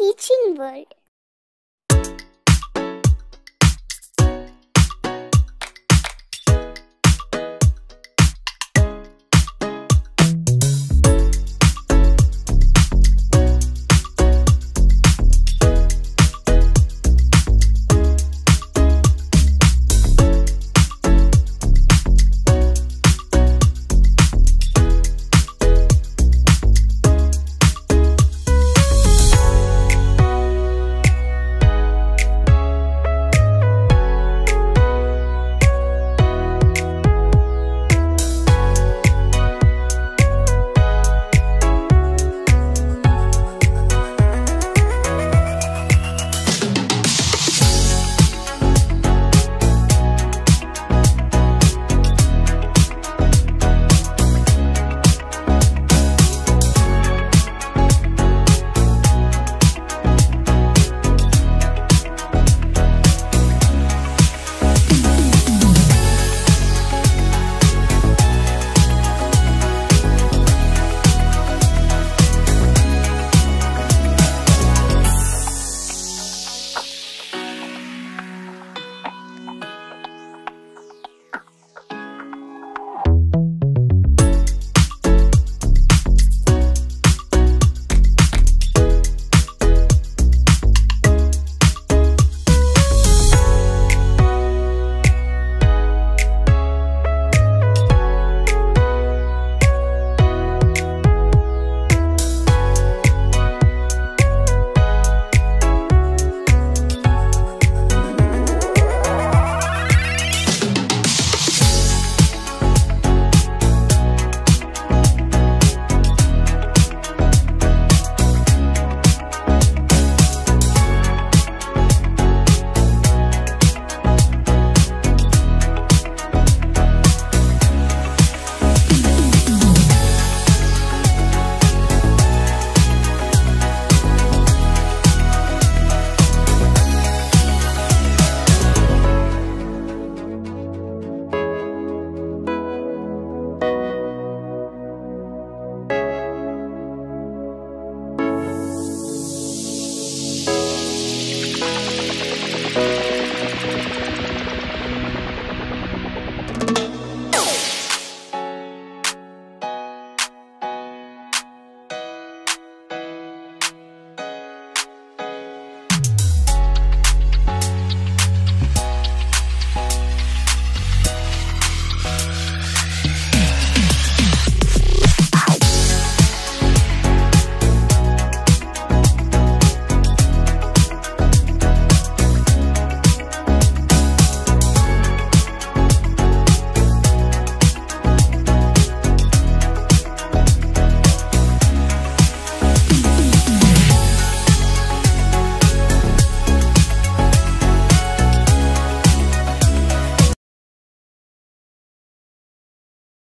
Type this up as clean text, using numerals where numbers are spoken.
Teaching World.